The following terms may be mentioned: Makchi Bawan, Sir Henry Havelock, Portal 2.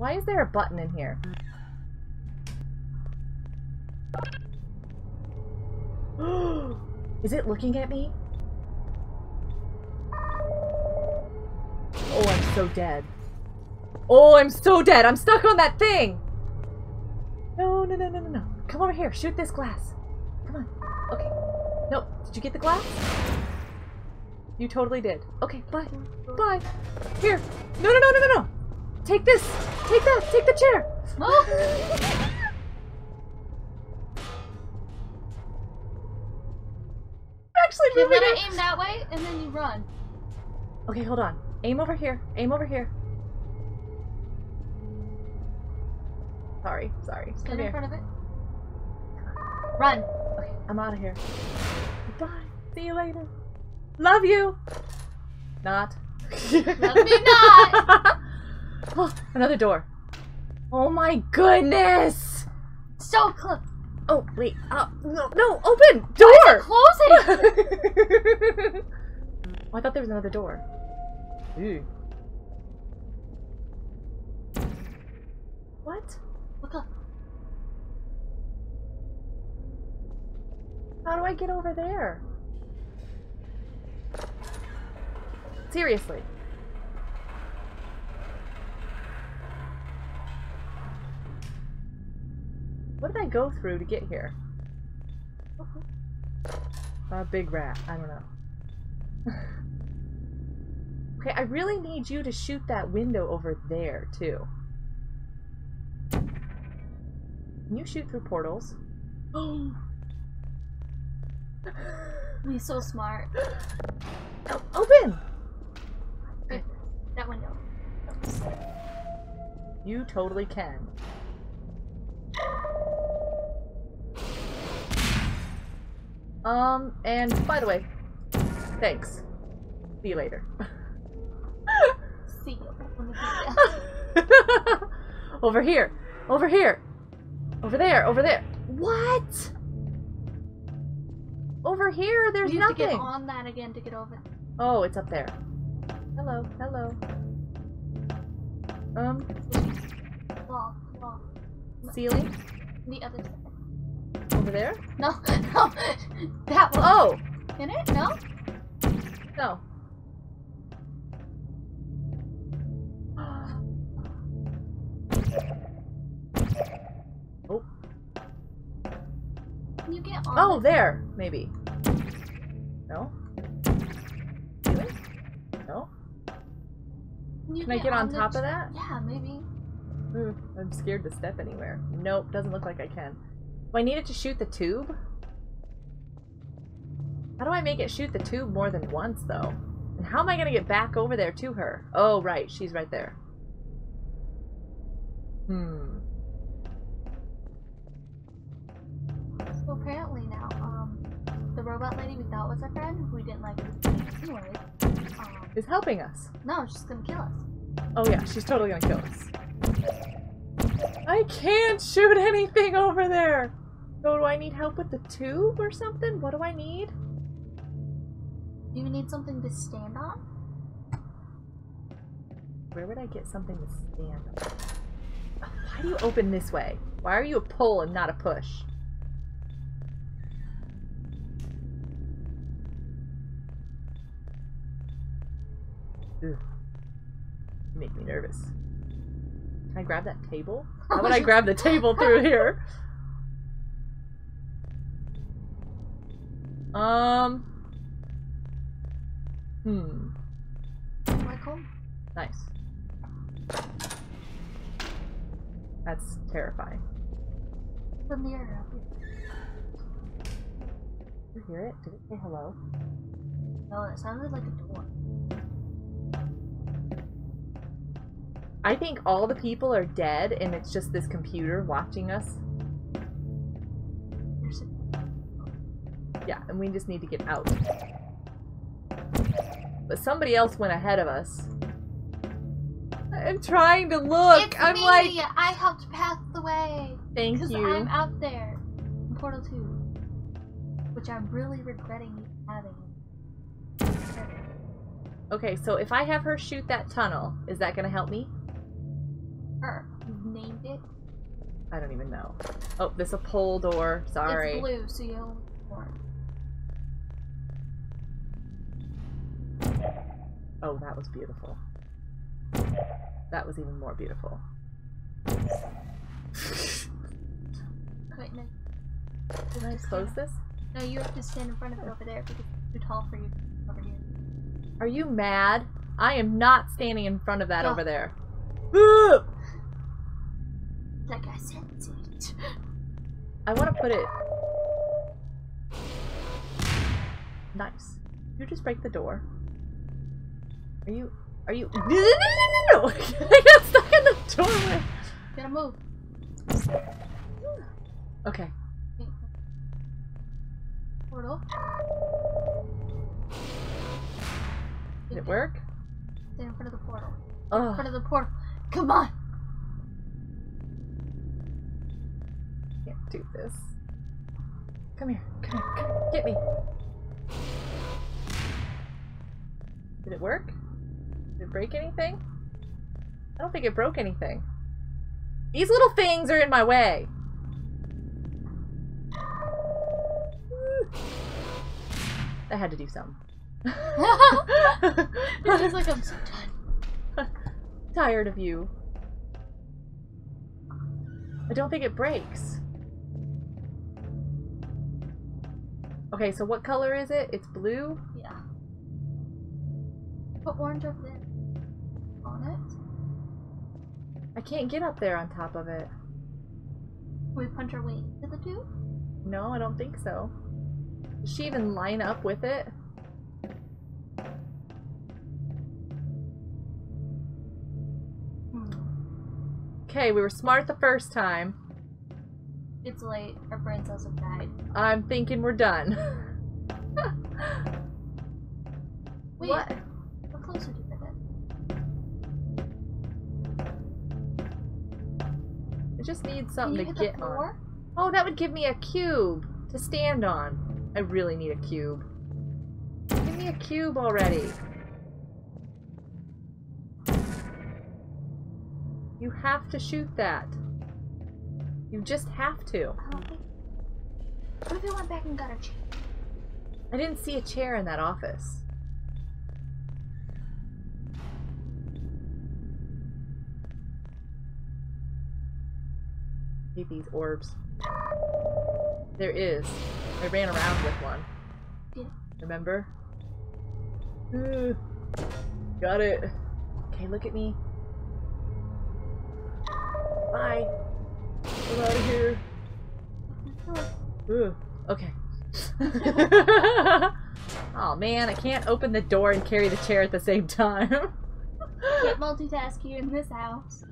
Why is there a button in here? Is it looking at me? Oh, I'm so dead. Oh, I'm so dead. I'm stuck on that thing. No, no, no, no, no, no. Come over here. Shoot this glass. Come on. Okay. Nope. Did you get the glass? You totally did. Okay, bye. Bye. Here. No, no, no, no, no, no. Take this. Take that. Take the chair. Oh. You let it aim that way, and then you run. Okay, hold on. Aim over here. Aim over here. Sorry, sorry. Stand in front of it. Run. Okay, I'm out of here. Goodbye. See you later. Love you. Not. Love me not. Oh, another door. Oh my goodness. So close. Oh, wait. No, no, open! Door! Why is it closing? Oh, I thought there was another door. Ew. What? Look up. How do I get over there? Seriously. What did I go through to get here? A big rat. I don't know. Okay, I really need you to shoot that window over there, too. Can you shoot through portals? You're so smart. Oh, open! Right. That window. Oops. You totally can. And by the way, thanks. See you later. See you. Over here. Over here. Over there. Over there. What? Over here, there's nothing. You have to get on that again to get over. Oh, it's up there. Hello. Hello. Wall. Wall. Ceiling? The other side. Over there? No, no, that one. Oh! In it? No? No. Oh. Can you get on? Oh, there, maybe. No? Really? No? Can I get on top of that? Yeah, maybe. Ooh, I'm scared to step anywhere. Nope, doesn't look like I can. Do I need it to shoot the tube? How do I make it shoot the tube more than once, though? And how am I gonna get back over there to her? Oh, right. She's right there. So apparently now, the robot lady we thought was our friend, who we didn't like anyway, is helping us. No, she's gonna kill us. Oh yeah, she's totally gonna kill us. I can't shoot anything over there! So do I need help with the tube or something? What do I need? Do you need something to stand on? Where would I get something to stand on? Oh, why do you open this way? Why are you a pull and not a push? Ugh. You make me nervous. Can I grab that table? How would I grab the table through here? Michael? Nice. That's terrifying. The mirror. Did you hear it? Did it say hello? No, it sounded like a door. I think all the people are dead and it's just this computer watching us. Yeah, and we just need to get out. But somebody else went ahead of us. I'm trying to look. It's I'm me. Like, I helped pass the way. Thank you. I'm out there in Portal 2, which I'm really regretting having. Okay, so if I have her shoot that tunnel, is that going to help me? Earth. You've named it? I don't even know. Oh, there's a pole door. Sorry. It's blue, so you'll warn. Oh, that was beautiful. That was even more beautiful. Wait, no. Can I close this? No, you have to stand in front of it over there because it's too tall for you over here. Are you mad? I am not standing in front of that over there. Like I said, dude. I want to put it... Nice. You just break the door. Are you? No, no, no, no, no! I got stuck in the doorway. Gotta move. Okay. Portal. Did it work? Stand in front of the portal. Stand in front of the portal. Come on. Can't do this. Come here. Come here. Come here. Get me. Did it work? Did it break anything? I don't think it broke anything. These little things are in my way! I had to do something. It's just like I'm so tired. Tired of you. I don't think it breaks. Okay, so what color is it? It's blue? Yeah. Put orange over there. On it? I can't get up there on top of it. Can we punch our way into the tube? No, I don't think so. Does she even line up with it? Okay, we were smart the first time. It's late. Our brains also died. I'm thinking we're done. Wait. What? Closer to the bed. It just needs something to get on. Oh, that would give me a cube to stand on. I really need a cube. Give me a cube already. You have to shoot that. You just have to. I don't think... What if we went back and got a chair? I didn't see a chair in that office. These orbs. There is. I ran around with one. Yeah. Remember? Got it. Okay, look at me. Bye. I'm out of here. Okay. Oh man, I can't open the door and carry the chair at the same time. Can't multitask you in this house.